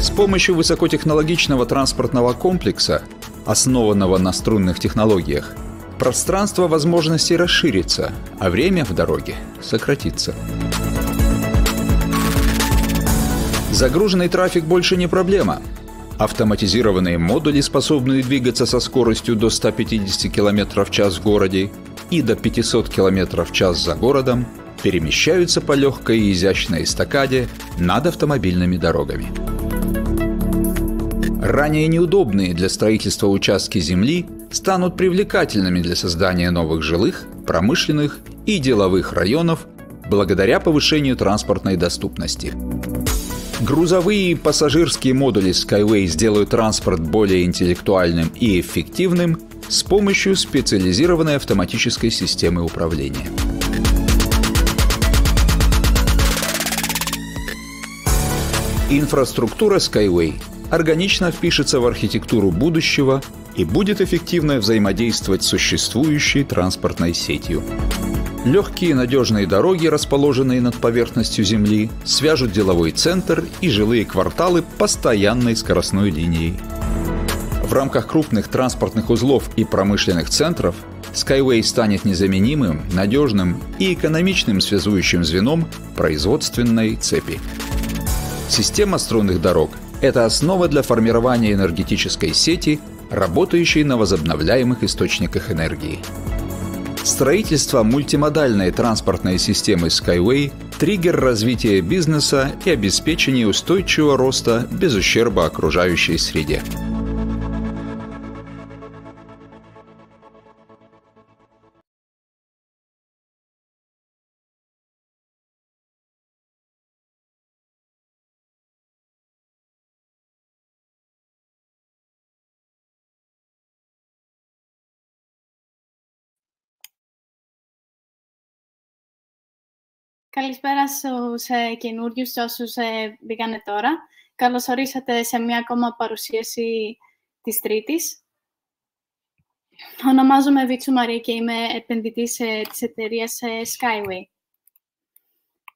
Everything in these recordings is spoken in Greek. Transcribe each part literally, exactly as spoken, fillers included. С помощью высокотехнологичного транспортного комплекса, основанного на струнных технологиях, пространство возможностей расширится, а время в дороге сократится. Загруженный трафик больше не проблема. Автоматизированные модули, способные двигаться со скоростью до ста пятидесяти километров в час в городе и до пятисот километров в час за городом, перемещаются по легкой и изящной эстакаде над автомобильными дорогами. Ранее неудобные для строительства участки земли станут привлекательными для создания новых жилых, промышленных и деловых районов благодаря повышению транспортной доступности. Грузовые и пассажирские модули SkyWay сделают транспорт более интеллектуальным и эффективным с помощью специализированной автоматической системы управления. Инфраструктура SkyWay органично впишется в архитектуру будущего и будет эффективно взаимодействовать с существующей транспортной сетью. Легкие надежные дороги, расположенные над поверхностью Земли, свяжут деловой центр и жилые кварталы постоянной скоростной линией. В рамках крупных транспортных узлов и промышленных центров SkyWay станет незаменимым, надежным и экономичным связующим звеном производственной цепи. Система струнных дорог – это основа для формирования энергетической сети, работающей на возобновляемых источниках энергии. Строительство мультимодальной транспортной системы SkyWay – триггер развития бизнеса и обеспечения устойчивого роста без ущерба окружающей среде. Καλησπέρα στους καινούριους και όσους μπήκανε τώρα. Καλώς ορίσατε σε μία ακόμα παρουσίαση της Τρίτης. Ονομάζομαι Βίτσου Μαρία και είμαι επενδυτής της εταιρείας SkyWay.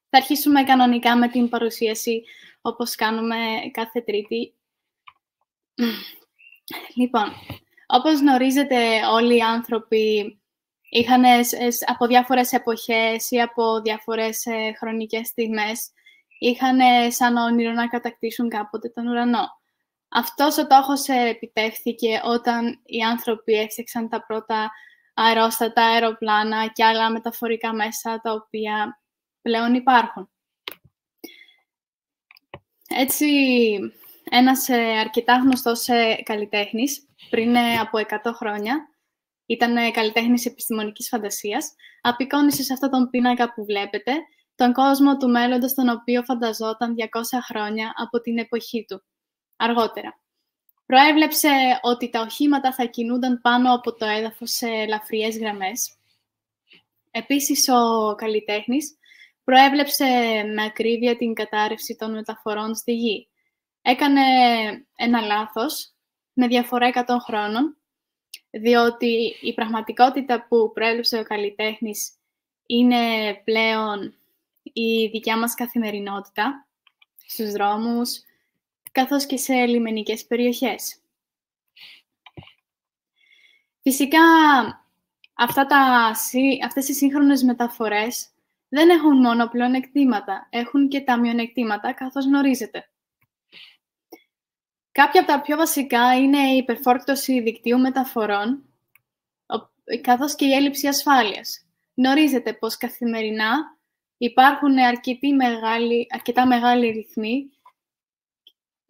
Θα αρχίσουμε κανονικά με την παρουσίαση, όπως κάνουμε κάθε Τρίτη. Λοιπόν, όπως γνωρίζετε όλοι οι άνθρωποι είχαν από διάφορες εποχές ή από διάφορες χρονικές στιγμές, είχαν σαν όνειρο να κατακτήσουν κάποτε τον ουρανό. Αυτός ο στόχος επιτεύχθηκε όταν οι άνθρωποι έφτιαξαν τα πρώτα αερόστατα, αεροπλάνα και άλλα μεταφορικά μέσα, τα οποία πλέον υπάρχουν. Έτσι, ένας αρκετά γνωστός καλλιτέχνης, πριν από εκατό χρόνια, ήταν καλλιτέχνης επιστημονικής φαντασίας, απεικόνισε σε αυτόν τον πίνακα που βλέπετε τον κόσμο του μέλλοντος, τον οποίο φανταζόταν διακόσια χρόνια από την εποχή του αργότερα. Προέβλεψε ότι τα οχήματα θα κινούνταν πάνω από το έδαφος σε ελαφριές γραμμές. Επίσης, ο καλλιτέχνης προέβλεψε με ακρίβεια την κατάρρευση των μεταφορών στη γη. Έκανε ένα λάθος με διαφορά εκατό χρόνων, διότι η πραγματικότητα που προέλευσε ο καλλιτέχνης είναι πλέον η δικιά μας καθημερινότητα στους δρόμους, καθώς και σε λιμενικές περιοχές. Φυσικά, αυτά τα, αυτές οι σύγχρονες μεταφορές δεν έχουν μόνο πλεονεκτήματα, έχουν και τα μειονεκτήματα, καθώς γνωρίζετε. Κάποια από τα πιο βασικά είναι η υπερφόρτωση δικτύου μεταφορών, καθώς και η έλλειψη ασφάλειας. Γνωρίζετε πως καθημερινά υπάρχουν μεγάλη, αρκετά μεγάλοι ρυθμοί,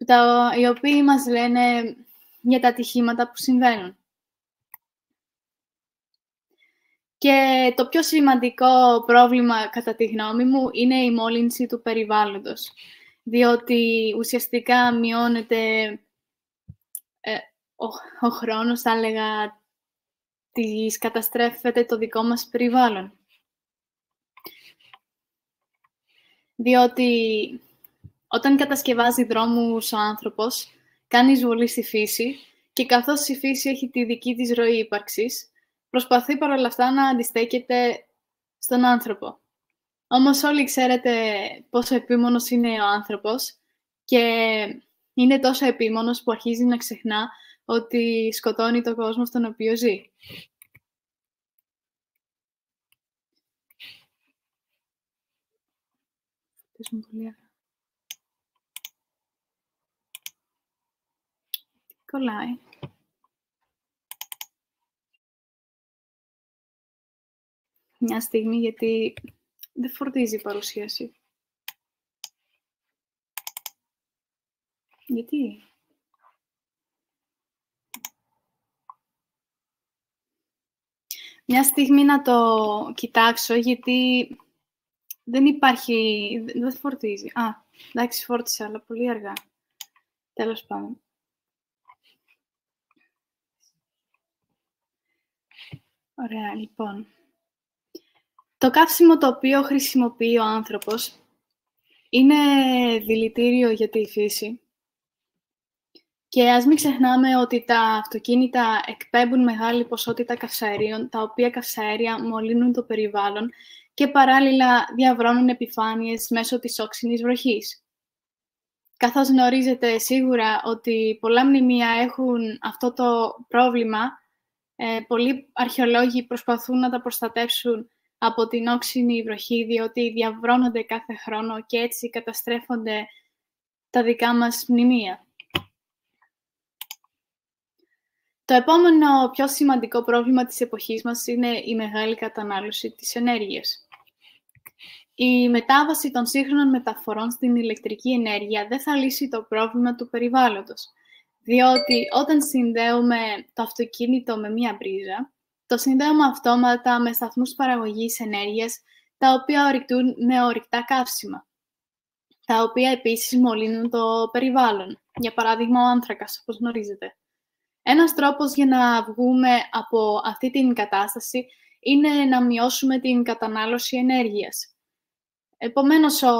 τα, οι οποίοι μας λένε για τα ατυχήματα που συμβαίνουν. Και το πιο σημαντικό πρόβλημα, κατά τη γνώμη μου, είναι η μόλυνση του περιβάλλοντος, διότι ουσιαστικά μειώνεται ε, ο, ο χρόνος, θα έλεγα, της καταστρέφεται το δικό μας περιβάλλον. Διότι όταν κατασκευάζει δρόμους ο άνθρωπος, κάνει εισβολή στη φύση και καθώς η φύση έχει τη δική της ροή ύπαρξης, προσπαθεί παρόλα αυτά να αντιστέκεται στον άνθρωπο. Όμως όλοι ξέρετε πόσο επίμονος είναι ο άνθρωπος και είναι τόσο επίμονος που αρχίζει να ξεχνά ότι σκοτώνει τον κόσμο στον οποίο ζει. Κολλάει. Μια στιγμή, γιατί δεν φορτίζει η παρουσίαση. Γιατί? Μια στιγμή να το κοιτάξω, γιατί δεν υπάρχει... Δεν φορτίζει. Α, εντάξει, φόρτισε, αλλά πολύ αργά. Τέλος πάντων. Ωραία, λοιπόν. Το καύσιμο το οποίο χρησιμοποιεί ο άνθρωπος είναι δηλητήριο για τη φύση. Και ας μην ξεχνάμε ότι τα αυτοκίνητα εκπέμπουν μεγάλη ποσότητα καυσαερίων, τα οποία καυσαέρια μολύνουν το περιβάλλον και παράλληλα διαβρώνουν επιφάνειες μέσω της όξινης βροχής. Καθώς γνωρίζετε σίγουρα ότι πολλά μνημεία έχουν αυτό το πρόβλημα, ε, πολλοί αρχαιολόγοι προσπαθούν να τα προστατεύσουν από την όξινη βροχή, διότι διαβρώνονται κάθε χρόνο και έτσι καταστρέφονται τα δικά μας μνημεία. Το επόμενο πιο σημαντικό πρόβλημα της εποχής μας είναι η μεγάλη κατανάλωση της ενέργειας. Η μετάβαση των σύγχρονων μεταφορών στην ηλεκτρική ενέργεια δεν θα λύσει το πρόβλημα του περιβάλλοντος, διότι όταν συνδέουμε το αυτοκίνητο με μία μπρίζα, το συνδέουμε αυτόματα με σταθμούς παραγωγής ενέργειας, τα οποία ορυκτούν με ορυκτά καύσιμα, τα οποία επίσης μολύνουν το περιβάλλον, για παράδειγμα ο άνθρακας, όπως γνωρίζετε. Ένας τρόπος για να βγούμε από αυτή την κατάσταση είναι να μειώσουμε την κατανάλωση ενέργειας. Επομένως, ο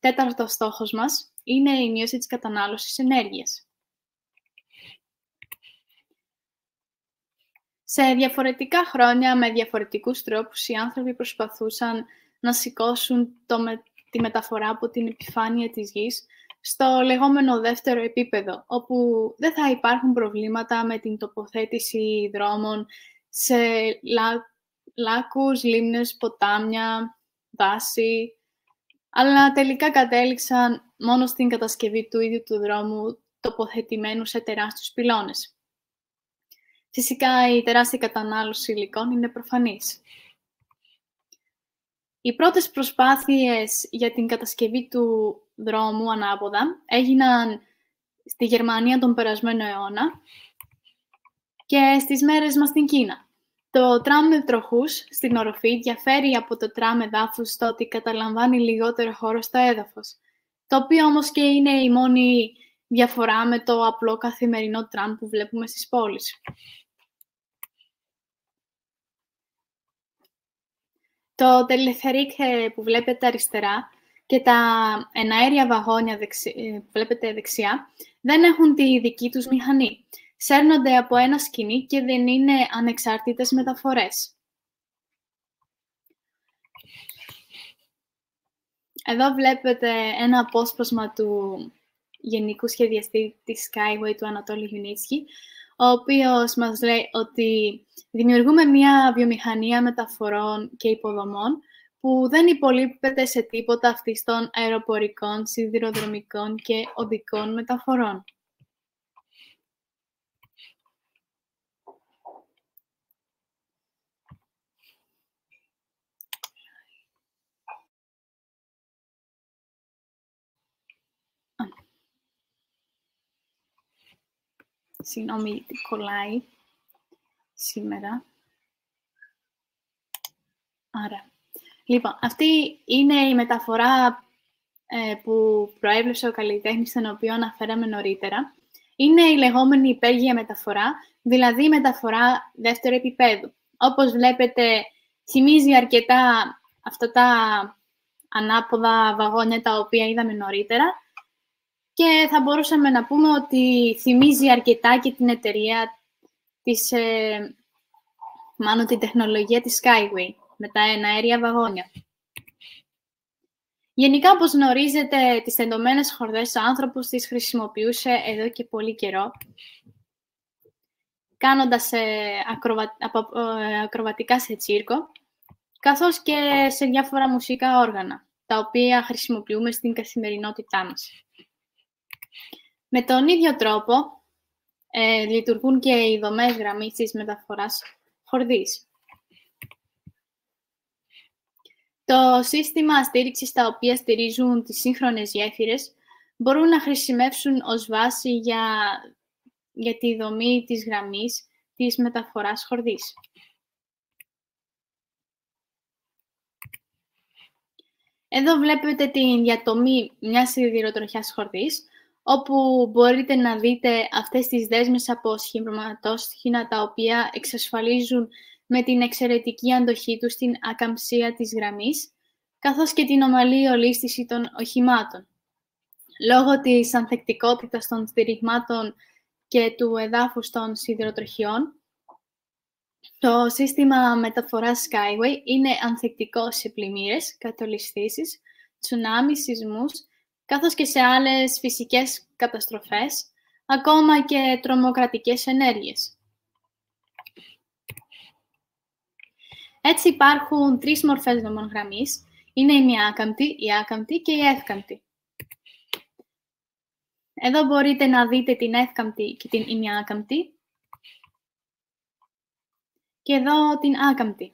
τέταρτος στόχος μας είναι η μείωση της κατανάλωσης ενέργειας. Σε διαφορετικά χρόνια, με διαφορετικούς τρόπους, οι άνθρωποι προσπαθούσαν να σηκώσουν το με... τη μεταφορά από την επιφάνεια της γης στο λεγόμενο δεύτερο επίπεδο, όπου δεν θα υπάρχουν προβλήματα με την τοποθέτηση δρόμων σε λά... λάκους, λίμνες, ποτάμια, δάση, αλλά τελικά κατέληξαν μόνο στην κατασκευή του ίδιου του δρόμου τοποθετημένου σε τεράστιους πυλώνες. Φυσικά, η τεράστια κατανάλωση υλικών είναι προφανής. Οι πρώτες προσπάθειες για την κατασκευή του δρόμου ανάποδα έγιναν στη Γερμανία τον περασμένο αιώνα και στις μέρες μας στην Κίνα. Το τραμ με τροχούς στην οροφή διαφέρει από το τραμ με δάφους στο ότι καταλαμβάνει λιγότερο χώρο στο έδαφος, το οποίο όμως και είναι η μόνη διαφορά με το απλό καθημερινό τραμ που βλέπουμε στις πόλεις. Το τελεφερίκ που βλέπετε αριστερά και τα εναέρια βαγόνια δεξι... βλέπετε δεξιά δεν έχουν τη δική τους μηχανή. Σέρνονται από ένα σκοινί και δεν είναι ανεξάρτητες μεταφορές. Εδώ βλέπετε ένα απόσπασμα του γενικού σχεδιαστή της Skyway, του Ανατόλιου Γιουνίτσκι, ο οποίος μας λέει ότι δημιουργούμε μια βιομηχανία μεταφορών και υποδομών που δεν υπολείπεται σε τίποτα αυτής των αεροπορικών, σιδηροδρομικών και οδικών μεταφορών. Συγγνώμη, γιατί κολλάει σήμερα. Άρα, λοιπόν, αυτή είναι η μεταφορά ε, που προέβλεψε ο καλλιτέχνης, τον οποίο αναφέραμε νωρίτερα. Είναι η λεγόμενη υπέργεια μεταφορά, δηλαδή η μεταφορά δεύτερου επίπεδου. Όπως βλέπετε, θυμίζει αρκετά αυτά τα ανάποδα βαγόνια τα οποία είδαμε νωρίτερα. Και θα μπορούσαμε να πούμε ότι θυμίζει αρκετά και την εταιρεία της, ε, μάλλον την τεχνολογία της Skyway, με τα εναέρια βαγόνια. Γενικά, όπως γνωρίζετε, τις τεντωμένες χορδές ο άνθρωπος τις χρησιμοποιούσε εδώ και πολύ καιρό, κάνοντας ε, ακροβα... ε, ακροβατικά σε τσίρκο, καθώς και σε διάφορα μουσικά όργανα, τα οποία χρησιμοποιούμε στην καθημερινότητά μας. Με τον ίδιο τρόπο, ε, λειτουργούν και οι δομές γραμμής της μεταφοράς χορδής. Το σύστημα στήριξης τα οποία στηρίζουν τις σύγχρονες γέφυρες μπορούν να χρησιμεύσουν ως βάση για, για τη δομή της γραμμής της μεταφοράς χορδής. Εδώ βλέπετε την διατομή μιας σιδηροτροχιάς χορδής, όπου μπορείτε να δείτε αυτές τις δέσμες από σχηματόστοιχνα τα οποία εξασφαλίζουν με την εξαιρετική αντοχή του στην ακαμψία της γραμμής, καθώς και την ομαλή ολίσθηση των οχημάτων. Λόγω της ανθεκτικότητας των στηριγμάτων και του εδάφους των σιδηροτροχιών, το σύστημα μεταφοράς SkyWay είναι ανθεκτικό σε πλημμύρες, κατολισθήσεις, τσουνάμι, σεισμούς, καθώς και σε άλλες φυσικές καταστροφές, ακόμα και τρομοκρατικές ενέργειες. Έτσι υπάρχουν τρεις μορφές δομών γραμμής. Είναι η μη άκαμπτη, η άκαμπτη και η εύκαμπτη. Εδώ μπορείτε να δείτε την εύκαμπτη και την μη άκαμπτη. Και εδώ την άκαμπτη.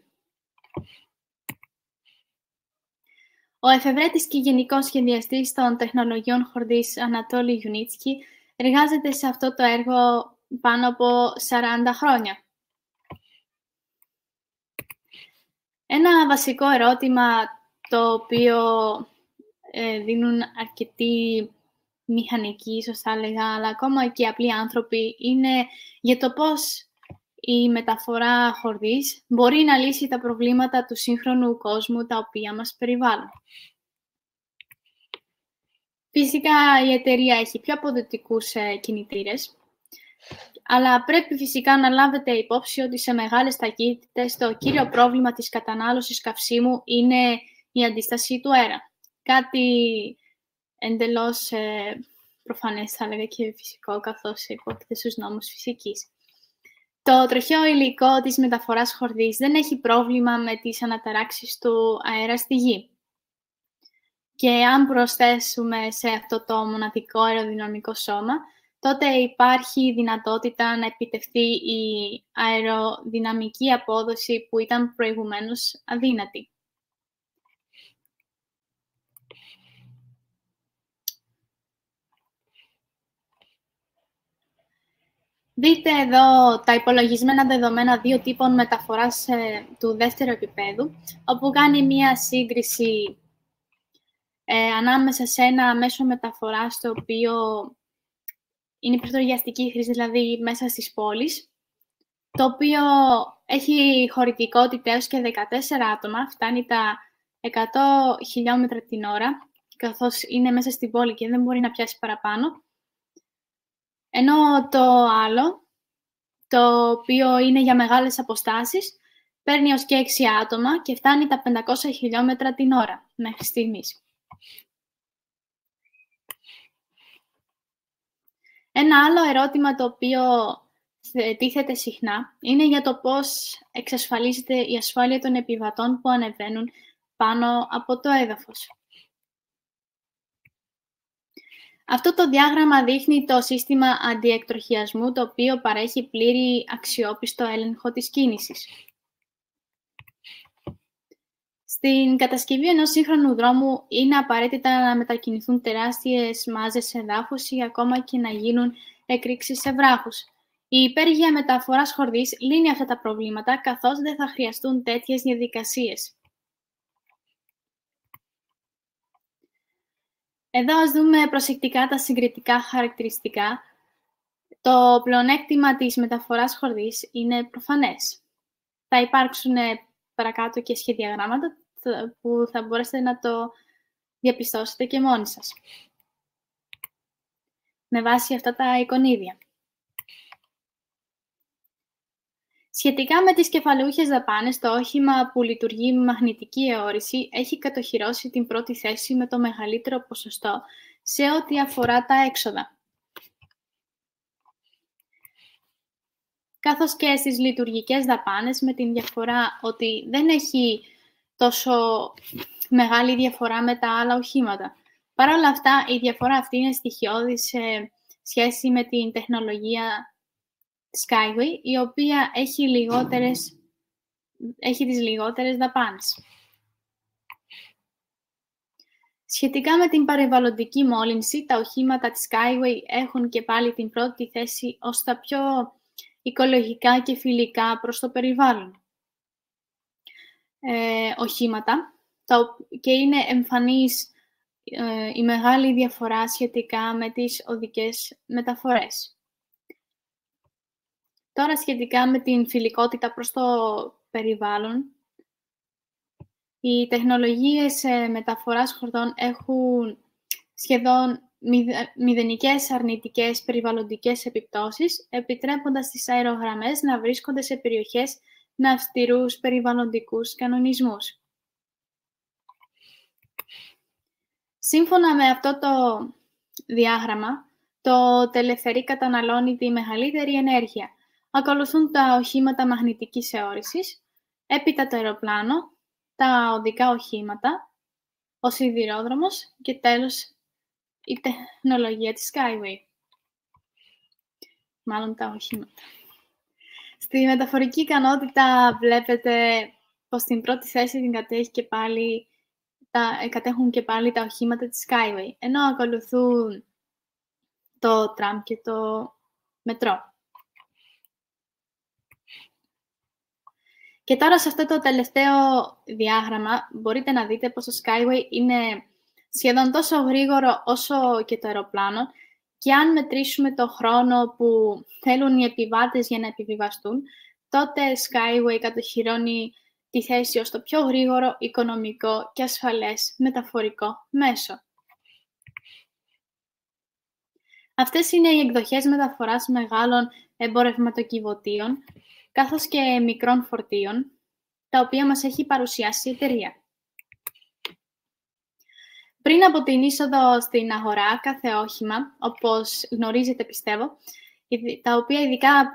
Ο εφευρέτης και γενικός σχεδιαστής των τεχνολογιών χορδής Ανατόλη Γιουνίτσκι εργάζεται σε αυτό το έργο πάνω από σαράντα χρόνια. Ένα βασικό ερώτημα το οποίο ε, δίνουν αρκετοί μηχανικοί, ίσως θα έλεγα, αλλά ακόμα και απλοί άνθρωποι, είναι για το πώς η μεταφορά χορδής μπορεί να λύσει τα προβλήματα του σύγχρονου κόσμου τα οποία μας περιβάλλουν. Φυσικά η εταιρεία έχει πιο αποδοτικούς ε, κινητήρες, αλλά πρέπει φυσικά να λάβετε υπόψη ότι σε μεγάλες ταχύτητες το κύριο πρόβλημα της κατανάλωσης καυσίμου είναι η αντίσταση του αέρα. Κάτι εντελώς ε, προφανές, θα έλεγα, και φυσικό, καθώς υπόκειται στους νόμους φυσικής. Το τροχαίο υλικό της μεταφοράς χορδής δεν έχει πρόβλημα με τις αναταράξεις του αέρα στη γη. Και αν προσθέσουμε σε αυτό το μοναδικό αεροδυναμικό σώμα, τότε υπάρχει η δυνατότητα να επιτευχθεί η αεροδυναμική απόδοση που ήταν προηγουμένως αδύνατη. Δείτε εδώ τα υπολογισμένα δεδομένα δύο τύπων μεταφοράς ε, του δεύτερου επίπεδου, όπου κάνει μία σύγκριση ε, ανάμεσα σε ένα μέσο μεταφοράς το οποίο είναι πρωτογιαστική χρήση, δηλαδή μέσα στις πόλεις, το οποίο έχει χωρητικότητα έως και δεκατέσσερα άτομα, φτάνει τα εκατό χιλιόμετρα την ώρα, καθώς είναι μέσα στην πόλη και δεν μπορεί να πιάσει παραπάνω. Ενώ το άλλο, το οποίο είναι για μεγάλες αποστάσεις, παίρνει έως και έξι άτομα και φτάνει τα πεντακόσια χιλιόμετρα την ώρα μέχρι στιγμής. Ένα άλλο ερώτημα το οποίο τίθεται συχνά είναι για το πώς εξασφαλίζεται η ασφάλεια των επιβατών που ανεβαίνουν πάνω από το έδαφος. Αυτό το διάγραμμα δείχνει το σύστημα αντιεκτροχιασμού, το οποίο παρέχει πλήρη αξιόπιστο έλεγχο της κίνησης. Στην κατασκευή ενός σύγχρονου δρόμου είναι απαραίτητα να μετακινηθούν τεράστιες μάζες εδάφους ή ακόμα και να γίνουν εκρήξεις σε βράχους. Η υπέργεια μεταφοράς χορδής λύνει αυτά τα προβλήματα, καθώς δεν θα χρειαστούν τέτοιες διαδικασίες. Εδώ ας δούμε προσεκτικά τα συγκριτικά χαρακτηριστικά. Το πλεονέκτημα της μεταφοράς χορδής είναι προφανές. Θα υπάρξουν παρακάτω και σχεδιαγράμματα που θα μπορέσετε να το διαπιστώσετε και μόνοι σας, με βάση αυτά τα εικονίδια. Σχετικά με τις κεφαλαιούχες δαπάνες, το όχημα που λειτουργεί με μαγνητική αιώρηση έχει κατοχυρώσει την πρώτη θέση με το μεγαλύτερο ποσοστό σε ό,τι αφορά τα έξοδα. Καθώς και στις λειτουργικές δαπάνες, με την διαφορά ότι δεν έχει τόσο μεγάλη διαφορά με τα άλλα οχήματα. Παρ' όλα αυτά, η διαφορά αυτή είναι στοιχειώδη σε σχέση με την τεχνολογία SkyWay, η οποία έχει, λιγότερες, έχει τις λιγότερες δαπάνες. Σχετικά με την περιβαλλοντική μόλυνση, τα οχήματα της SkyWay έχουν και πάλι την πρώτη θέση ως τα πιο οικολογικά και φιλικά προς το περιβάλλον ε, οχήματα και είναι εμφανής ε, η μεγάλη διαφορά σχετικά με τις οδικές μεταφορές. Τώρα σχετικά με την φιλικότητα προς το περιβάλλον, οι τεχνολογίες μεταφοράς χορδών έχουν σχεδόν μηδενικές αρνητικές περιβαλλοντικές επιπτώσεις, επιτρέποντας τις αερογραμμές να βρίσκονται σε περιοχές με αυστηρούς περιβαλλοντικούς κανονισμούς. Σύμφωνα με αυτό το διάγραμμα, το τελεφερί καταναλώνει τη μεγαλύτερη ενέργεια. Ακολουθούν τα οχήματα μαγνητικής αιώρησης, έπειτα το αεροπλάνο, τα οδικά οχήματα, ο σιδηρόδρομος και τέλος η τεχνολογία της SkyWay. Μάλλον τα οχήματα. Στη μεταφορική ικανότητα βλέπετε πως στην πρώτη θέση την κατέχει και πάλι, τα, κατέχουν και πάλι τα οχήματα της SkyWay, ενώ ακολουθούν το τραμ και το μετρό. Και τώρα σε αυτό το τελευταίο διάγραμμα μπορείτε να δείτε πως το SkyWay είναι σχεδόν τόσο γρήγορο όσο και το αεροπλάνο και αν μετρήσουμε το χρόνο που θέλουν οι επιβάτες για να επιβιβαστούν, τότε SkyWay κατοχυρώνει τη θέση ως το πιο γρήγορο, οικονομικό και ασφαλές μεταφορικό μέσο. Αυτές είναι οι εκδοχές μεταφοράς μεγάλων εμπορευματοκιβωτίων, καθώς και μικρών φορτίων, τα οποία μας έχει παρουσιάσει η εταιρεία. Πριν από την είσοδο στην αγορά, κάθε όχημα, όπως γνωρίζετε πιστεύω, τα οποία ειδικά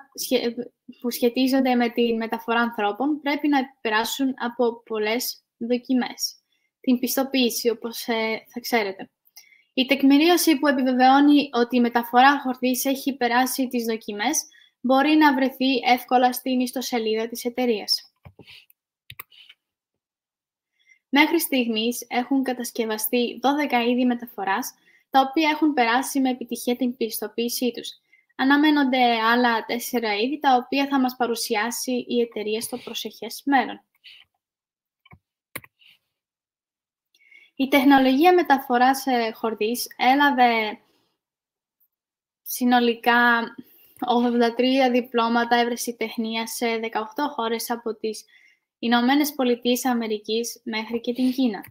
που σχετίζονται με τη μεταφορά ανθρώπων, πρέπει να περάσουν από πολλές δοκιμές. Την πιστοποίηση, όπως θα ξέρετε. Η τεκμηρίωση που επιβεβαιώνει ότι η μεταφορά χορδής έχει περάσει τις δοκιμές, μπορεί να βρεθεί εύκολα στην ιστοσελίδα της εταιρείας. Μέχρι στιγμής έχουν κατασκευαστεί δώδεκα είδη μεταφοράς, τα οποία έχουν περάσει με επιτυχία την πιστοποίησή τους. Αναμένονται άλλα τέσσερα είδη, τα οποία θα μας παρουσιάσει η εταιρεία στο προσεχές μέλλον. Η τεχνολογία μεταφοράς χορδής έλαβε συνολικά ογδόντα τρία διπλώματα ευρεσιτεχνίας σε δεκαοκτώ χώρες από τις Ηνωμένες Πολιτείες Αμερικής μέχρι και την Κίνα.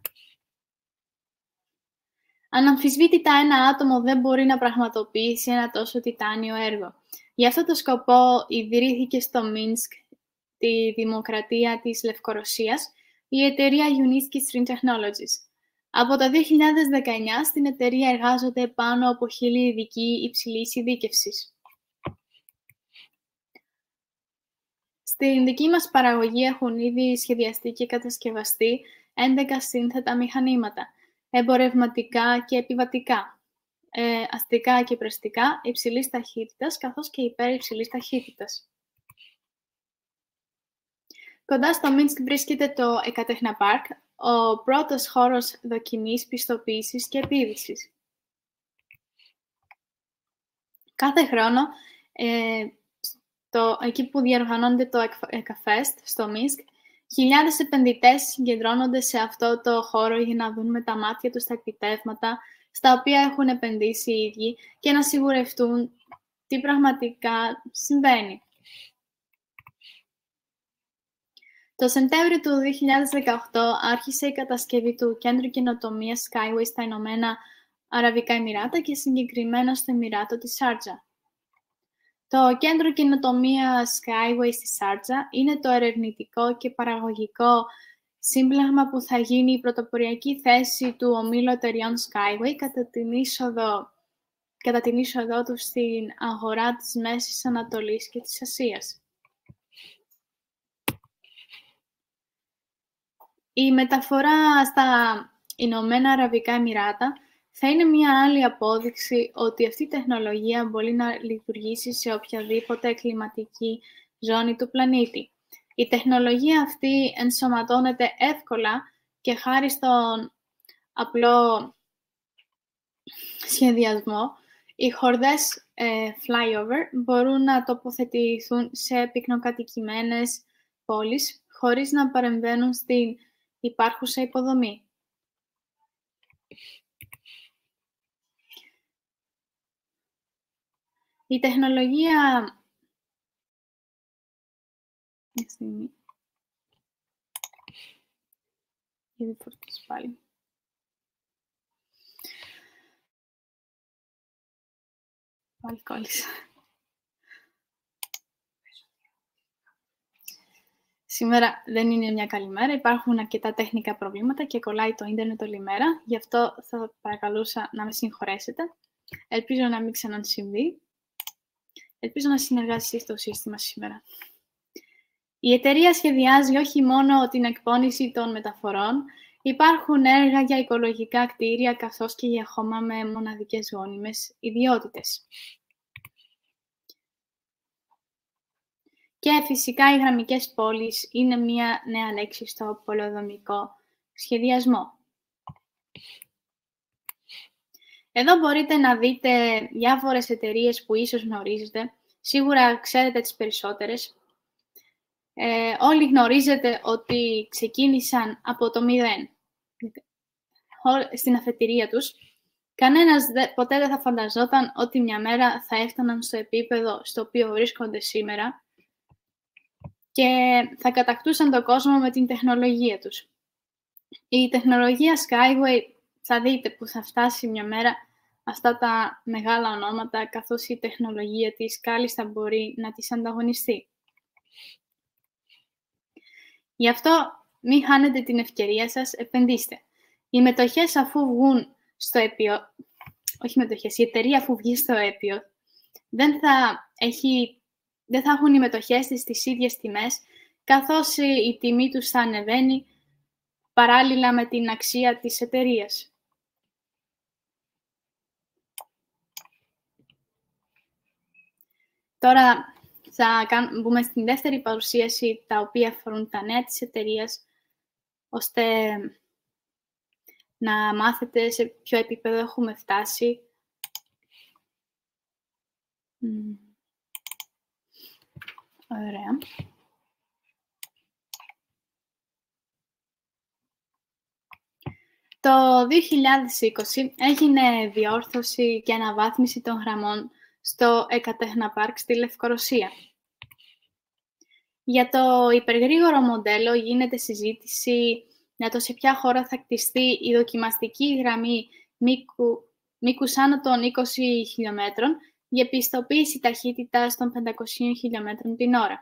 Αναμφισβήτητα ένα άτομο δεν μπορεί να πραγματοποιήσει ένα τόσο τιτάνιο έργο. Γι' αυτό το σκοπό ιδρύθηκε στο Μίνσκ, τη Δημοκρατία της Λευκορωσίας, η εταιρεία Unisky Stream Technologies. Από το δύο χιλιάδες δεκαεννιά στην εταιρεία εργάζονται πάνω από χίλιοι ειδικοί υψηλής ειδίκευσης. Στην δική μας παραγωγή έχουν ήδη σχεδιαστεί και κατασκευαστεί έντεκα σύνθετα μηχανήματα, εμπορευματικά και επιβατικά, ε, αστικά και πρεστικά, υψηλής ταχύτητας καθώς και υπερυψηλής ταχύτητας. Κοντά στο Μίνσκ βρίσκεται το EkoTechnoPark, ο πρώτος χώρος δοκιμής, πιστοποίησης και επίδειξης. Κάθε χρόνο, ε, Το, εκεί που διοργανώνεται το EcoFest στο Μίνσκ, χιλιάδες επενδυτές συγκεντρώνονται σε αυτό το χώρο για να δουν με τα μάτια τους τα επιτεύγματα στα οποία έχουν επενδύσει οι ίδιοι και να σιγουρευτούν τι πραγματικά συμβαίνει. Το Σεπτέμβριο του δύο χιλιάδες δεκαοκτώ άρχισε η κατασκευή του Κέντρου Καινοτομίας SkyWay στα Ηνωμένα Αραβικά Εμιράτα και συγκεκριμένα στο Εμμυράτο της Σάρτζα. Το Κέντρο Καινοτομίας SkyWay στη Σάρτζα είναι το ερευνητικό και παραγωγικό σύμπλαγμα που θα γίνει η πρωτοποριακή θέση του ομίλου εταιριών SkyWay κατά την είσοδο, κατά την είσοδο του στην αγορά της Μέσης Ανατολής και της Ασίας. Η μεταφορά στα Ηνωμένα Αραβικά Εμιράτα θα είναι μια άλλη απόδειξη ότι αυτή η τεχνολογία μπορεί να λειτουργήσει σε οποιαδήποτε κλιματική ζώνη του πλανήτη. Η τεχνολογία αυτή ενσωματώνεται εύκολα και χάρη στον απλό σχεδιασμό, οι χορδές ε, flyover μπορούν να τοποθετηθούν σε πυκνοκατοικημένες πόλεις χωρίς να παρεμβαίνουν στην υπάρχουσα υποδομή. Η τεχνολογία... Σήμερα δεν είναι μια καλή μέρα, υπάρχουν αρκετά τεχνικά προβλήματα και κολλάει το ίντερνετ όλη μέρα, γι' αυτό θα παρακαλούσα να με συγχωρέσετε. Ελπίζω να μην ξανασυμβεί. Ελπίζω να συνεργαστεί το σύστημα σήμερα. Η εταιρεία σχεδιάζει όχι μόνο την εκπόνηση των μεταφορών, υπάρχουν έργα για οικολογικά κτίρια, καθώς και για χώμα με μοναδικές γόνιμες ιδιότητες. Και φυσικά οι γραμμικές πόλεις είναι μια νέα λέξη στο πολεοδομικό σχεδιασμό. Εδώ μπορείτε να δείτε διάφορες εταιρείες που ίσως γνωρίζετε. Σίγουρα ξέρετε τις περισσότερες. Ε, όλοι γνωρίζετε ότι ξεκίνησαν από το μηδέν στην αφετηρία τους. Κανένας ποτέ δεν θα φανταζόταν ότι μια μέρα θα έφταναν στο επίπεδο στο οποίο βρίσκονται σήμερα και θα κατακτούσαν τον κόσμο με την τεχνολογία τους. Η τεχνολογία SkyWay θα δείτε που θα φτάσει μια μέρα αυτά τα μεγάλα ονόματα, καθώς η τεχνολογία της κάλλιστα μπορεί να τις ανταγωνιστεί. Γι' αυτό μην χάνετε την ευκαιρία σας, επενδύστε. Οι μετοχές αφού βγουν στο έπειο, όχι μετοχές, η εταιρεία αφού βγει στο έπειο, δεν θα, έχει, δεν θα έχουν οι μετοχές της τις ίδιες τιμές, καθώς η τιμή τους θα ανεβαίνει παράλληλα με την αξία της εταιρείας. Τώρα θα μπούμε στην δεύτερη παρουσίαση, τα οποία αφορούν τα νέα της εταιρείας, ώστε να μάθετε σε ποιο επίπεδο έχουμε φτάσει. Ωραία. Το δύο χιλιάδες είκοσι έγινε διόρθωση και αναβάθμιση των γραμμών στο EkoTechnoPark στη Λευκορωσία. Για το υπεργρήγορο μοντέλο γίνεται συζήτηση για το σε ποια χώρα θα κτιστεί η δοκιμαστική γραμμή μήκου, μήκους άνω των είκοσι χιλιομέτρων για πιστοποίηση ταχύτητας των πεντακοσίων χιλιομέτρων την ώρα.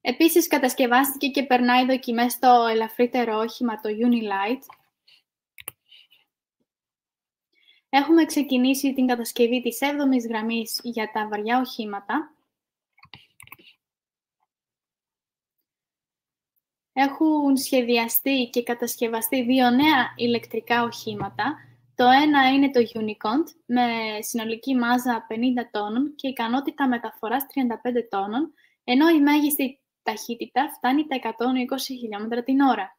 Επίσης, κατασκευάστηκε και περνάει δοκιμές στο ελαφρύτερο όχημα, το Unilight. Έχουμε ξεκινήσει την κατασκευή της έβδομης γραμμής για τα βαριά οχήματα. Έχουν σχεδιαστεί και κατασκευαστεί δύο νέα ηλεκτρικά οχήματα. Το ένα είναι το Unicorn, με συνολική μάζα πενήντα τόνων και ικανότητα μεταφοράς τριάντα πέντε τόνων, ενώ η μέγιστη ταχύτητα φτάνει τα εκατόν είκοσι χιλιόμετρα την ώρα.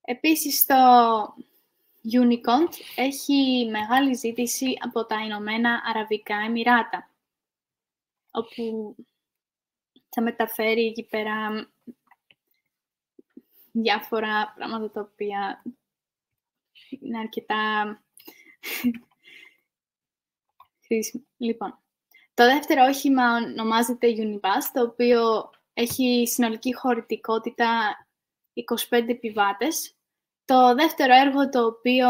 Επίσης, το Unicorn έχει μεγάλη ζήτηση από τα Ηνωμένα Αραβικά Εμιράτα, όπου θα μεταφέρει εκεί πέρα διάφορα πράγματα τα οποία είναι αρκετά χρήσιμα. Λοιπόν, το δεύτερο όχημα ονομάζεται UNIVAST, το οποίο έχει συνολική χωρητικότητα είκοσι πέντε επιβάτες. Το δεύτερο έργο το οποίο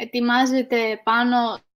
ετοιμάζεται πάνω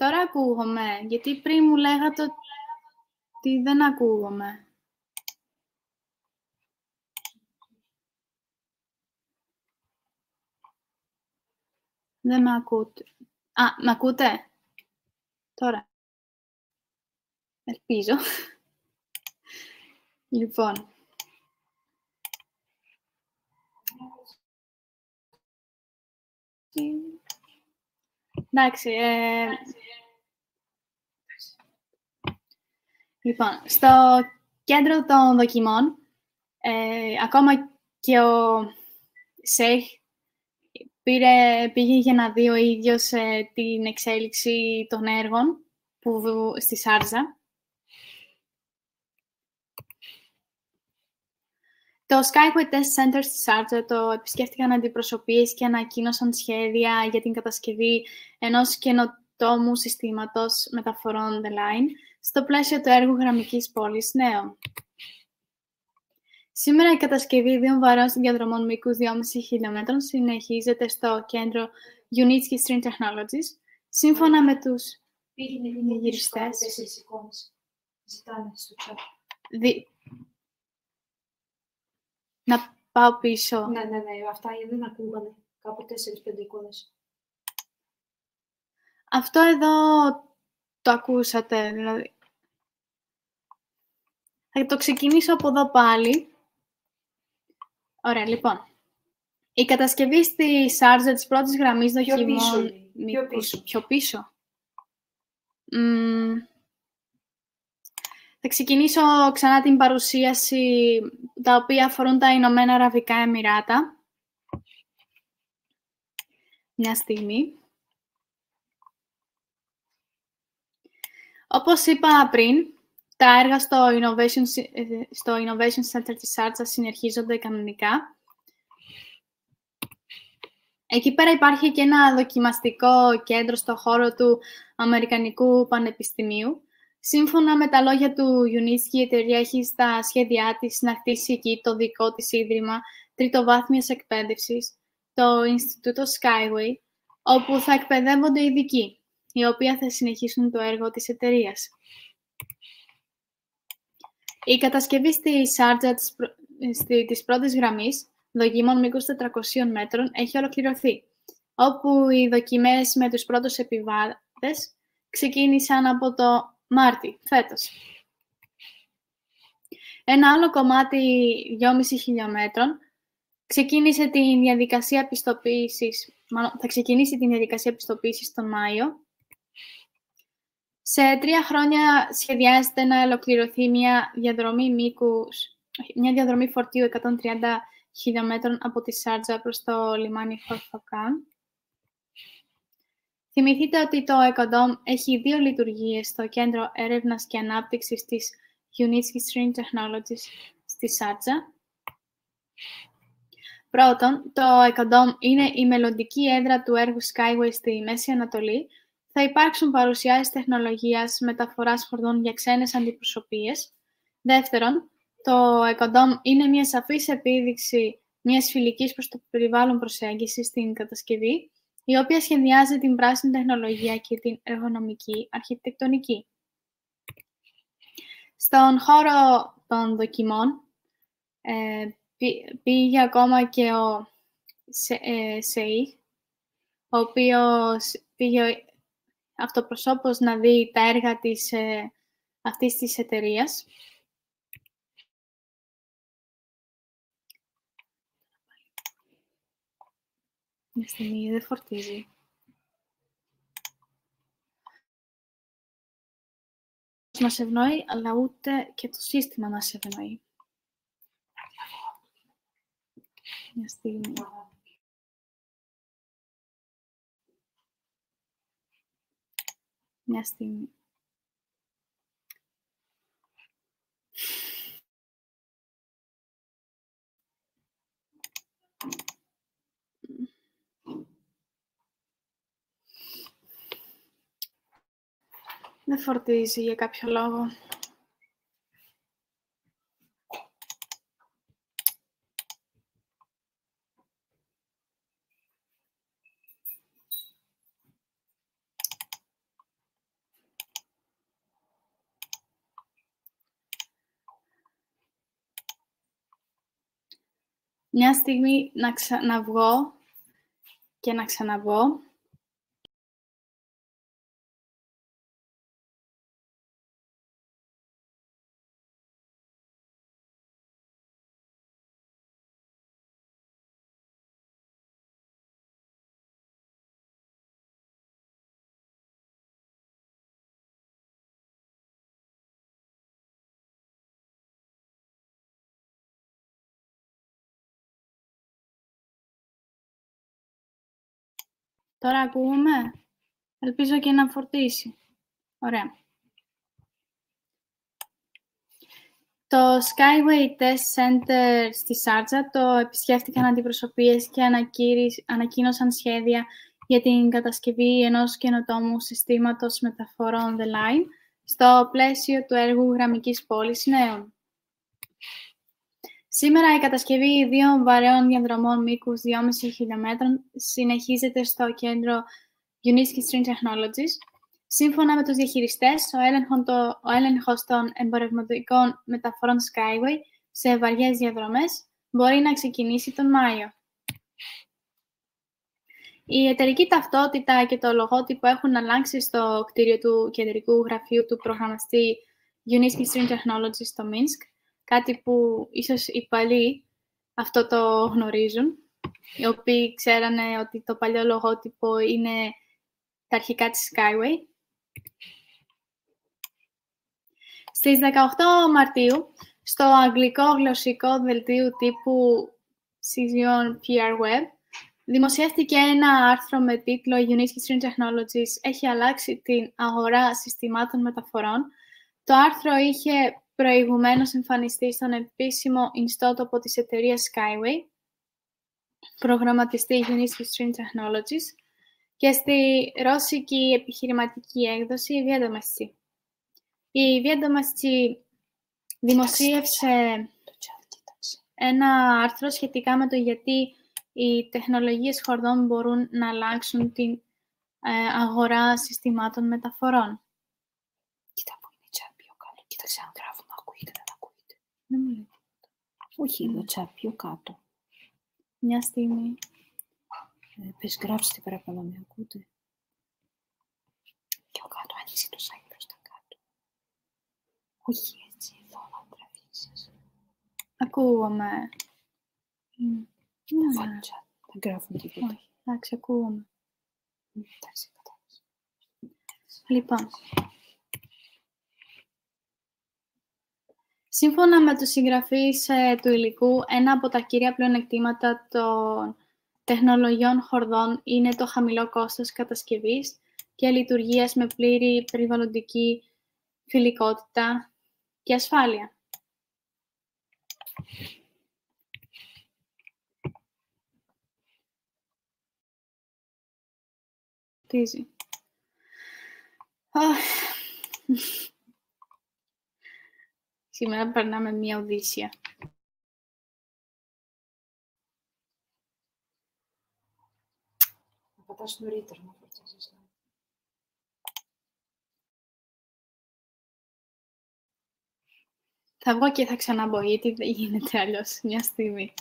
Τώρα ακούγομαι, γιατί πριν μου λέγατε ότι δεν ακούγομαι. Δεν με ακούτε. Α, με ακούτε. Τώρα. Ελπίζω. Λοιπόν. Εντάξει, ε... Λοιπόν, στο κέντρο των δοκιμών, ε, ακόμα και ο Σέιχ πήρε, πήγε για να δει ο ίδιος ε, την εξέλιξη των έργων που, στη Σάρζα. Το SkyWay Test Center στη Σάρτζα το επισκέφτηκαν αντιπροσωπείες και ανακοίνωσαν σχέδια για την κατασκευή ενός καινοτόμου συστήματος μεταφορών The Line στο πλαίσιο του έργου γραμμικής πόλης νέο. Σήμερα η κατασκευή δύο βαρών διαδρομών μήκους δυόμισι χιλιόμετρων συνεχίζεται στο κέντρο Unisky Stream Technologies, σύμφωνα με τους γυριστές. Να πάω πίσω. Ναι, ναι, ναι. Αυτά δεν ακούγανε. Κάπου τέσσερις πέντε εικόνες. Αυτό εδώ το ακούσατε, δηλαδή. Θα το ξεκινήσω από εδώ πάλι. Ωραία, λοιπόν. Η κατασκευή στη Σάρζα της πρώτης γραμμής δοκιμών... Πιο πίσω. Πιο πίσω. Πιο πίσω. Mm. Θα ξεκινήσω ξανά την παρουσίαση, τα οποία αφορούν τα Ηνωμένα Αραβικά Εμιράτα. Μια στιγμή. Όπως είπα πριν, τα έργα στο Innovation, στο Innovation Center της Σάρτσα συνεχίζονται κανονικά. Εκεί πέρα υπάρχει και ένα δοκιμαστικό κέντρο στο χώρο του Αμερικανικού Πανεπιστημίου. Σύμφωνα με τα λόγια του Unisky, η εταιρεία έχει στα σχέδιά της να χτίσει εκεί το δικό της ίδρυμα τριτοβάθμιας εκπαίδευσης, το Ινστιτούτο SkyWay, όπου θα εκπαιδεύονται ειδικοί, οι οποίοι θα συνεχίσουν το έργο της εταιρείας. Η κατασκευή στη Σάρτζα της, προ... της πρώτης γραμμής, δοκιμών μήκους τετρακοσίων μέτρων, έχει ολοκληρωθεί, όπου οι δοκιμές με τους πρώτους επιβάτες ξεκίνησαν από το Μάρτι, φέτος. Ένα άλλο κομμάτι δυόμισι χιλιόμετρων ξεκίνησε την διαδικασία πιστοποίησης, μάλλον θα ξεκινήσει την διαδικασία πιστοποίησης τον Μάιο. Σε τρία χρόνια σχεδιάζεται να ολοκληρωθεί μια διαδρομή μήκους, μια διαδρομή φορτίου εκατόν τριάντα χιλιόμετρων από τη Σάρτζα προς το λιμάνι Χορθοκάν. Θυμηθείτε ότι το EcoDome έχει δύο λειτουργίες στο κέντρο έρευνας και ανάπτυξης της Unisky Stream Technologies στη Σάρτζα. Πρώτον, το EcoDome είναι η μελλοντική έδρα του έργου SkyWay στη Μέση Ανατολή. Θα υπάρξουν παρουσιάσεις τεχνολογίας μεταφοράς φορτών για ξένες αντιπροσωπείες. Δεύτερον, το EcoDome είναι μια σαφής επίδειξη μιας φιλικής προς το περιβάλλον προσέγγισης στην κατασκευή, η οποία σχεδιάζει την πράσινη τεχνολογία και την εργονομική αρχιτεκτονική. Στον χώρο των δοκιμών ε, πήγε ακόμα και ο Σεϊχ, ο οποίος πήγε αυτοπροσώπως να δει τα έργα της, ε, αυτής της εταιρείας. Μια στιγμή, δεν φορτίζει. Μας ευνοεί, αλλά ούτε και το σύστημα μας ευνοεί. Μια στιγμή. Μια στιγμή. Δεν φορτίζει για κάποιο λόγο. Μια στιγμή να ξαναβγώ και να ξαναβγώ. Τώρα ακούγομαι. Ελπίζω και να φορτίσει. Ωραία. Το SkyWay Test Center στη Σάρτζα το επισκέφτηκαν αντιπροσωπείες και ανακοίνωσαν σχέδια για την κατασκευή ενός καινοτόμου συστήματος μεταφορών The Line στο πλαίσιο του έργου γραμμικής πώληση νέων. Σήμερα η κατασκευή δύο βαρέων διαδρομών μήκους δυόμισι χιλιόμετρων συνεχίζεται στο κέντρο Unisky Stream Technologies. Σύμφωνα με τους διαχειριστές, ο έλεγχος των εμπορευματικών μεταφορών Skyway σε βαριές διαδρομές μπορεί να ξεκινήσει τον Μάιο. Η εταιρική ταυτότητα και το λογότυπο έχουν αλλάξει στο κτίριο του κεντρικού γραφείου του προγραμματιστή Unisky Stream Technology στο Μίνσκ, κάτι που ίσως οι παλιοί αυτό το γνωρίζουν, οι οποίοι ξέρανε ότι το παλιό λογότυπο είναι τα αρχικά της Skyway. Στις δεκαοκτώ Μαρτίου, στο αγγλικό γλωσσικό δελτίο τύπου P R Web, δημοσιεύτηκε ένα άρθρο με τίτλο «Unisky Stream Technologies έχει αλλάξει την αγορά συστημάτων μεταφορών». Το άρθρο είχε προηγουμένως εμφανιστεί στον επίσημο ιστότοπο της εταιρείας Skyway, προγραμματιστή Unisky Stream Technologies, και στη ρώσικη επιχειρηματική έκδοση Viadomosti. Η Viadomosti δημοσίευσε ένα άρθρο σχετικά με το γιατί οι τεχνολογίες χορδών μπορούν να αλλάξουν την ε, αγορά συστημάτων μεταφορών. Κοίτα που είναι τσάπ πιο κάτω. Κοίταξε αν γράφουμε, ακούγεται, δεν ακούγεται. Δεν μου λέει. Όχι, είναι τσάπ πιο κάτω. Μια στιγμή. Ε, πες γράψτε πρέπει να με ακούτε. Πιο κάτω, ανοίξει το site προς τα κάτω. Όχι έτσι, εδώ να τραβήσεις. Ακούγομαι. Mm. Ναι, ναι. Θα γράφουμε τίποτα. Εντάξει, ακούγομαι. Εντάξει, κατάλαβες. Λοιπόν. Σύμφωνα με τους συγγραφείς ε, του υλικού, ένα από τα κύρια πλεονεκτήματα των τεχνολογιών χορδών είναι το χαμηλό κόστος κατασκευής και λειτουργίας με πλήρη περιβαλλοντική φιλικότητα και ασφάλεια. Τίζει. Σήμερα περνάμε μία οδύσσια. Πατάς νωρίτερα να φορτίζεις. Θα βγω και θα ξαναμπω, γιατί δεν γίνεται αλλιώς μια στιγμή.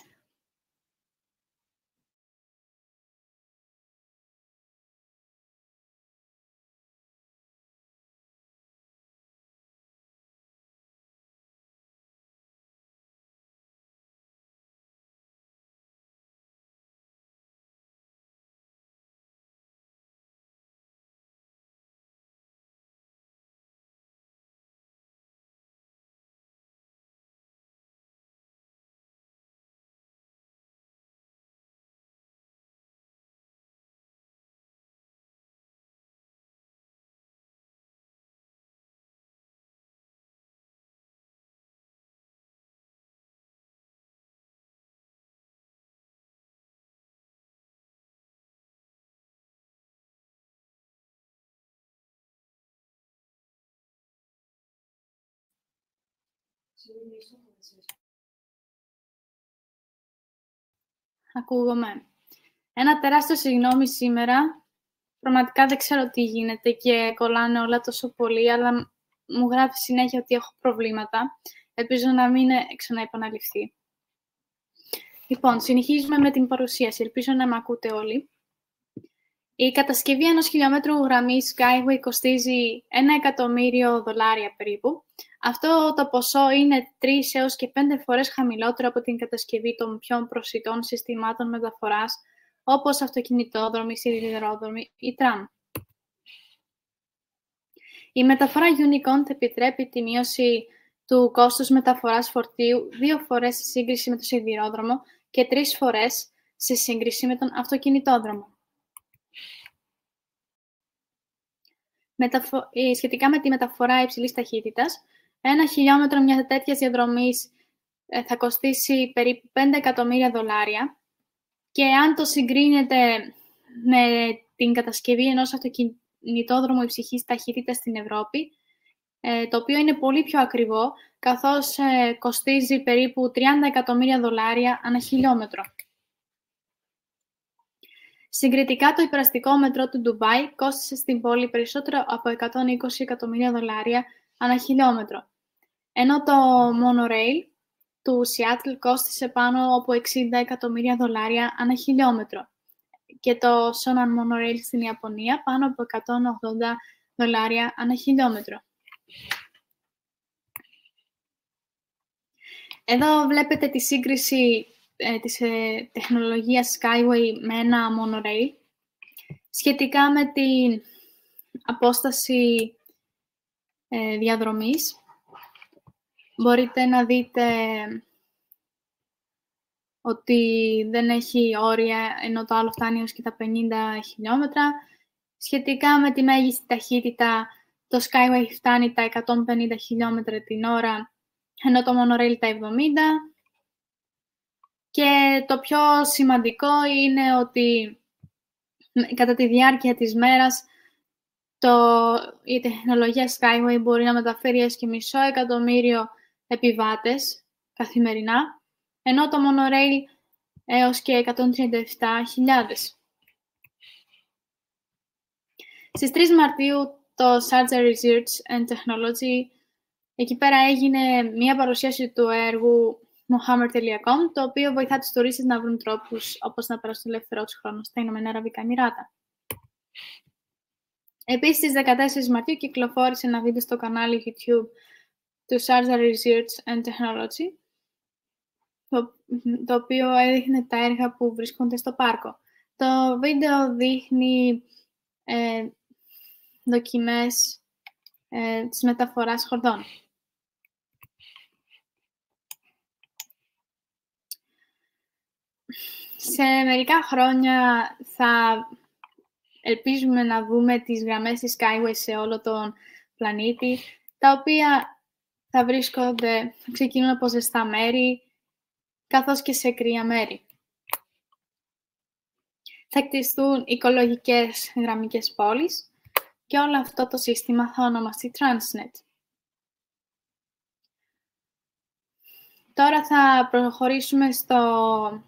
Ακούγομαι. Ένα τεράστιο συγγνώμη σήμερα. Πραγματικά δεν ξέρω τι γίνεται και κολλάνε όλα τόσο πολύ, αλλά μου γράφει συνέχεια ότι έχω προβλήματα. Ελπίζω να μην ξανά επαναληφθεί. Λοιπόν, συνεχίζουμε με την παρουσίαση. Ελπίζω να με ακούτε όλοι. Η κατασκευή ενός χιλιόμετρου γραμμής Skyway κοστίζει ένα εκατομμύριο δολάρια περίπου. Αυτό το ποσό είναι τρεις έως και πέντε φορές χαμηλότερο από την κατασκευή των πιο προσιτών συστημάτων μεταφοράς, όπως αυτοκινητόδρομοι, σιδηρόδρομοι ή τραμ. Η μεταφορά Unicorn επιτρέπει τη μείωση του κόστους μεταφοράς φορτίου δύο φορές σε σύγκριση με τον σιδηρόδρομο και τρεις φορές σε σύγκριση με τον αυτοκινητόδρομο. μεταφο... σχετικά με τη μεταφορά υψηλής ταχύτητας. Ένα χιλιόμετρο μια τέτοια διαδρομή θα κοστίσει περίπου πέντε εκατομμύρια δολάρια και αν το συγκρίνεται με την κατασκευή ενός αυτοκινητόδρομου υψηλής ταχύτητας στην Ευρώπη, το οποίο είναι πολύ πιο ακριβό, καθώς κοστίζει περίπου τριάντα εκατομμύρια δολάρια ανά χιλιόμετρο. Συγκριτικά, το υπεραστικό μετρό του Ντουμπάι κόστισε στην πόλη περισσότερο από εκατόν είκοσι εκατομμύρια δολάρια ανά χιλιόμετρο, ενώ το monorail του Σιάτλ κόστισε πάνω από εξήντα εκατομμύρια δολάρια ανά χιλιόμετρο και το Shonan Monorail στην Ιαπωνία πάνω από εκατόν ογδόντα δολάρια ανά χιλιόμετρο. Εδώ βλέπετε τη σύγκριση ε, της ε, τεχνολογίας SkyWay με ένα monorail σχετικά με την απόσταση ε, διαδρομής. Μπορείτε να δείτε ότι δεν έχει όρια, ενώ το άλλο φτάνει ως και τα πενήντα χιλιόμετρα. Σχετικά με τη μέγιστη ταχύτητα, το SkyWay φτάνει τα εκατόν πενήντα χιλιόμετρα την ώρα, ενώ το monorail τα εβδομήντα. Και το πιο σημαντικό είναι ότι κατά τη διάρκεια της μέρας το, η τεχνολογία SkyWay μπορεί να μεταφέρει έως και μισό εκατομμύριο επιβάτες καθημερινά, ενώ το monorail έως και εκατόν τριάντα επτά χιλιάδες. Στις τρεις Μαρτίου το Sharjah Research and Technology, εκεί πέρα έγινε μία παρουσίαση του έργου Mohammed τελεία com, το οποίο βοηθά τους τουρίστες να βρουν τρόπους όπως να περάσουν το ελεύθερό τους χρόνο στα Ηνωμένα Αραβικά Εμιράτα. Επίσης, στις δεκατέσσερις Μαρτίου κυκλοφόρησε ένα βίντεο στο κανάλι YouTube του Sharjah Research and Technology, το, το οποίο έδειχνε τα έργα που βρίσκονται στο πάρκο. Το βίντεο δείχνει ε, δοκιμές ε, της μεταφοράς χορδών. Σε μερικά χρόνια θα ελπίζουμε να δούμε τις γραμμές της SkyWay σε όλο τον πλανήτη, τα οποία θα βρίσκονται, θα ξεκινούν από ζεστά μέρη, καθώς και σε κρύα μέρη. Θα κτιστούν οικολογικές γραμμικές πόλεις και όλο αυτό το σύστημα θα ονομαστεί Transnet. Τώρα θα προχωρήσουμε στο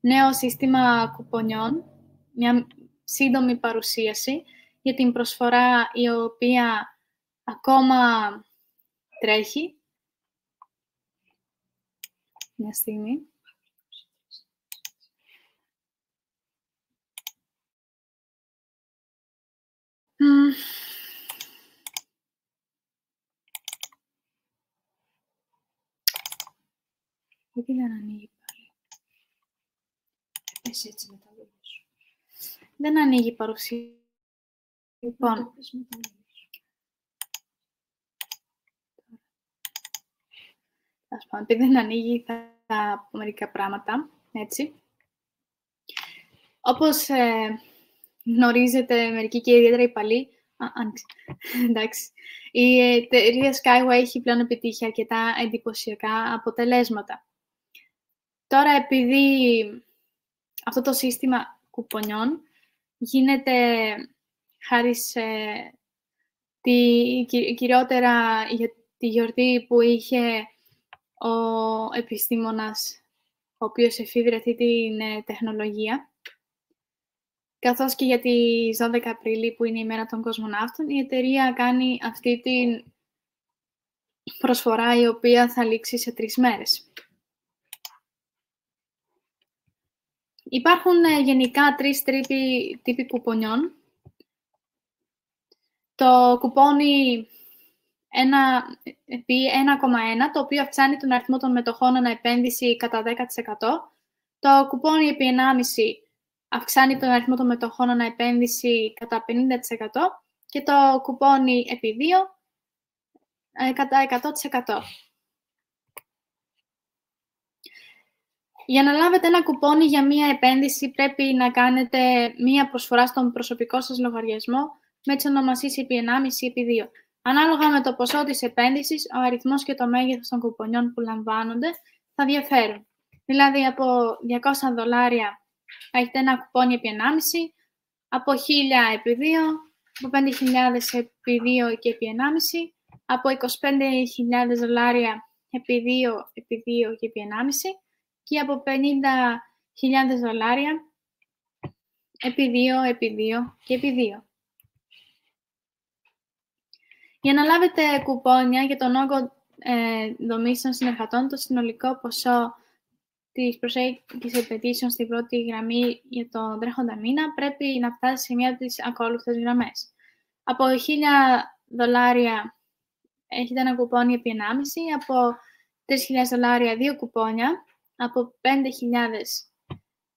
νέο σύστημα κουπονιών, μια σύντομη παρουσίαση για την προσφορά η οποία ακόμα τρέχει. Μια στιγμή. Mm. Γιατί δεν ανοίγει πάλι. Εσύ έτσι μετά δεν σου. Δεν ανοίγει η παρουσία. Λοιπόν. Ας πούμε, επειδή δεν ανοίγει θα πω μερικά πράγματα, έτσι. Όπως ε, γνωρίζετε μερικοί και ιδιαίτερα υπαλλήλοι, εντάξει, η εταιρεία SkyWay έχει πλέον επιτύχει αρκετά εντυπωσιακά αποτελέσματα. Τώρα, επειδή αυτό το σύστημα κουπονιών γίνεται χάρη σε τη, κυριότερα για τη γιορτή που είχε ο επιστήμονας, ο οποίος εφήβρε αυτή την τεχνολογία, καθώς και για τις δώδεκα Απριλίου, που είναι η μέρα των κοσμοναύτων, η εταιρεία κάνει αυτή την προσφορά, η οποία θα λήξει σε τρεις μέρες. Υπάρχουν γενικά τρεις τύποι, τύποι κουπονιών. Το κουπόνι ένα επί ένα κόμμα ένα, το οποίο αυξάνει τον αριθμό των μετοχών ανά επένδυση κατά δέκα τοις εκατό. Το κουπόνι επί ένα κόμμα πέντε αυξάνει τον αριθμό των μετοχών ανά επένδυση κατά πενήντα τοις εκατό και το κουπόνι επί δύο κατά εκατό τοις εκατό. Για να λάβετε ένα κουπόνι για μία επένδυση πρέπει να κάνετε μία προσφορά στον προσωπικό σας λογαριασμό με τις ονομασίες επί ενάμιση επί δύο. Ανάλογα με το ποσό της επένδυσης, ο αριθμός και το μέγεθος των κουπονιών που λαμβάνονται θα διαφέρουν. Δηλαδή, από διακόσια δολάρια θα έχετε ένα κουπόνι επί ενάμιση, από χίλια επί δύο, από πέντε χιλιάδες επί δύο και επί ενάμιση, από είκοσι πέντε χιλιάδες δολάρια επί δύο, επί δύο και επί ενάμιση και από πενήντα χιλιάδες δολάρια επί δύο, επί δύο και επί δύο. Για να λάβετε κουπόνια για τον όγκο ε, δομής των συνεργατών, το συνολικό ποσό της προσέγγισης επενδύσεων στην πρώτη γραμμή για τον τρέχοντα μήνα πρέπει να φτάσει σε μία από τις ακόλουθες γραμμές. Από χίλια δολάρια έχετε ένα κουπόνι επί ενάμιση, από τρεις χιλιάδες δολάρια δύο κουπόνια, από πέντε χιλιάδες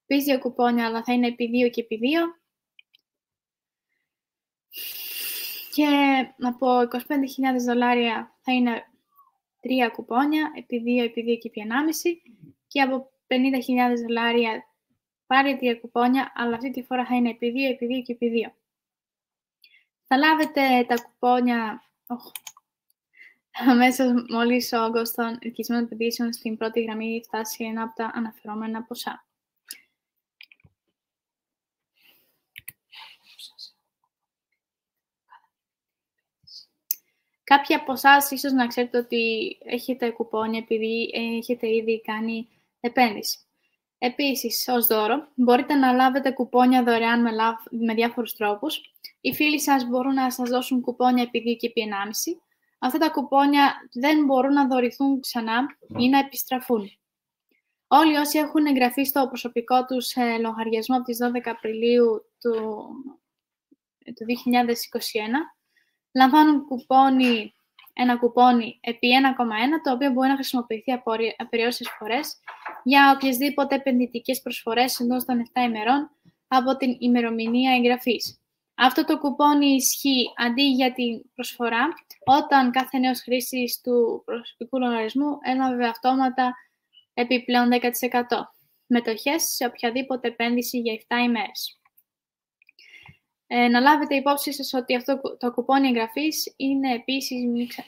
πεις δύο κουπόνια, αλλά θα είναι επί δύο και επί δύο, και από είκοσι πέντε χιλιάδες δολάρια θα είναι τρία κουπόνια, επί δύο, επί δύο και επί ενάμιση, και από πενήντα χιλιάδες δολάρια πάρει τρία κουπόνια, αλλά αυτή τη φορά θα είναι επί δύο, επί δύο και επί δύο. Θα λάβετε τα κουπόνια oh, αμέσως μόλις ο όγκος των ελκυσμένων επενδύσεων στην πρώτη γραμμή φτάσει σε ένα από τα αναφερόμενα ποσά. Κάποιοι από εσάς ίσως να ξέρετε ότι έχετε κουπόνια επειδή έχετε ήδη κάνει επένδυση. Επίσης, ως δώρο, μπορείτε να λάβετε κουπόνια δωρεάν με, λα... με διάφορους τρόπους. Οι φίλοι σας μπορούν να σας δώσουν κουπόνια επί δύο και επί ενάμιση. Αυτά τα κουπόνια δεν μπορούν να δωρηθούν ξανά ή να επιστραφούν. Όλοι όσοι έχουν εγγραφεί στο προσωπικό τους λογαριασμό από τις δώδεκα Απριλίου του, του δύο χιλιάδες είκοσι ένα, λαμβάνουν κουπόνι, ένα κουπόνι επί ένα κόμμα ένα, το οποίο μπορεί να χρησιμοποιηθεί απεριόριστες φορές για οποιασδήποτε επενδυτικές προσφορές εντός των επτά ημερών από την ημερομηνία εγγραφής. Αυτό το κουπόνι ισχύει αντί για την προσφορά όταν κάθε νέος χρήστης του προσωπικού λογαριασμού έλαβε αυτόματα επιπλέον δέκα τοις εκατό μετοχές σε οποιαδήποτε επένδυση για επτά ημέρες. Ε, να λάβετε υπόψη σας ότι αυτό το κουπόνι εγγραφής είναι επίσης μη, ξα...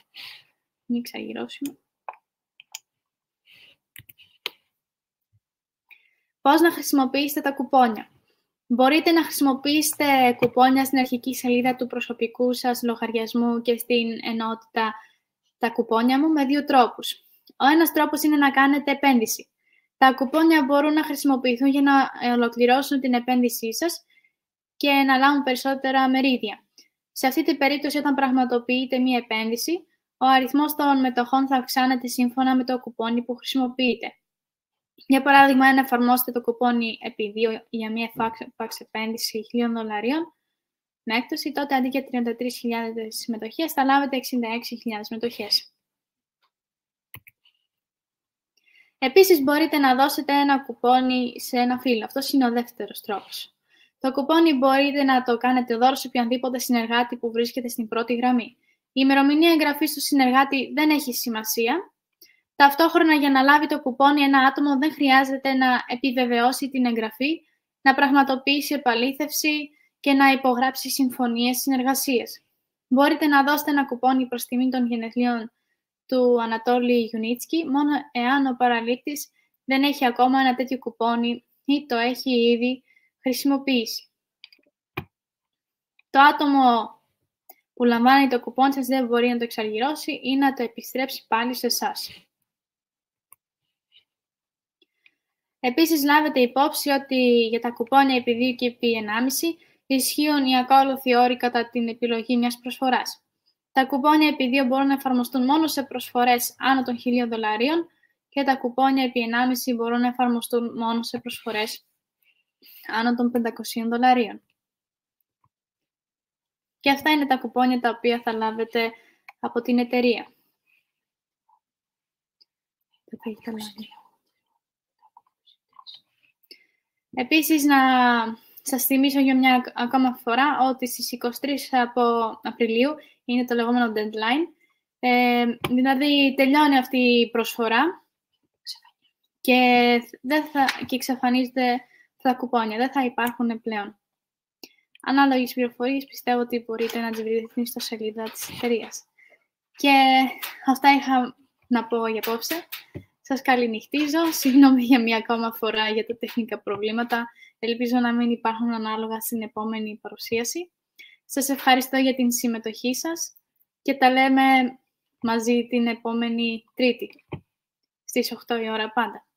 μη ξαγυρώσιμο. Πώς να χρησιμοποιήσετε τα κουπόνια. Μπορείτε να χρησιμοποιήσετε κουπόνια στην αρχική σελίδα του προσωπικού σας λογαριασμού και στην ενότητα τα κουπόνια μου με δύο τρόπους. Ο ένας τρόπος είναι να κάνετε επένδυση. Τα κουπόνια μπορούν να χρησιμοποιηθούν για να ολοκληρώσουν την επένδυσή σας και να λάβουν περισσότερα μερίδια. Σε αυτή την περίπτωση, όταν πραγματοποιείτε μία επένδυση, ο αριθμός των μετοχών θα αυξάνεται σύμφωνα με το κουπόνι που χρησιμοποιείτε. Για παράδειγμα, αν εφαρμόσετε το κουπόνι επί δύο για μία φάξ επένδυση χίλια δολαρίων με έκπτωση, τότε αντί για τριάντα τρεις χιλιάδες μετοχές, θα λάβετε εξήντα έξι χιλιάδες μετοχές. Επίσης, μπορείτε να δώσετε ένα κουπόνι σε ένα φίλο. Αυτό είναι ο δεύτερος τρόπος. Το κουπόνι μπορείτε να το κάνετε δώρο σε οποιονδήποτε συνεργάτη που βρίσκεται στην πρώτη γραμμή. Η ημερομηνία εγγραφής του συνεργάτη δεν έχει σημασία. Ταυτόχρονα, για να λάβει το κουπόνι, ένα άτομο δεν χρειάζεται να επιβεβαιώσει την εγγραφή, να πραγματοποιήσει επαλήθευση και να υπογράψει συμφωνίες συνεργασίας. Μπορείτε να δώσετε ένα κουπόνι προς τιμή των γενεθλίων του Ανατόλη Γιουνίτσκι, μόνο εάν ο παραλήκτης δεν έχει ακόμα ένα τέτοιο κουπόνι ή το έχει ήδη χρησιμοποιήσει. Το άτομο που λαμβάνει το κουπόνι σας δεν μπορεί να το εξαργυρώσει ή να το επιστρέψει πάλι σε εσάς. Επίσης, λάβετε υπόψη ότι για τα κουπόνια επί δύο και επί ενάμιση ισχύουν οι ακόλουθοι όροι κατά την επιλογή μιας προσφοράς. Τα κουπόνια επί δύο μπορούν να εφαρμοστούν μόνο σε προσφορές άνω των χίλια δολαρίων και τα κουπόνια επί ενάμιση μπορούν να εφαρμοστούν μόνο σε προσφορές άνω των πεντακοσίων δολαρίων. Και αυτά είναι τα κουπόνια τα οποία θα λάβετε από την εταιρεία. Επίσης, να σας θυμίσω για μια ακόμα φορά ότι στις είκοσι τρεις Απριλίου είναι το λεγόμενο deadline. Ε, δηλαδή, τελειώνει αυτή η προσφορά και, δεν θα, και εξαφανίζονται τα κουπόνια. Δεν θα υπάρχουν πλέον. Ανάλογες πληροφορίες πιστεύω ότι μπορείτε να τις βρείτε στην ιστοσελίδα της εταιρείας. Και αυτά είχα να πω για απόψε. Σας καληνυχτίζω. Συγγνώμη για μία ακόμα φορά για τα τεχνικά προβλήματα. Ελπίζω να μην υπάρχουν ανάλογα στην επόμενη παρουσίαση. Σας ευχαριστώ για την συμμετοχή σας και τα λέμε μαζί την επόμενη Τρίτη, στις οκτώ η ώρα πάντα.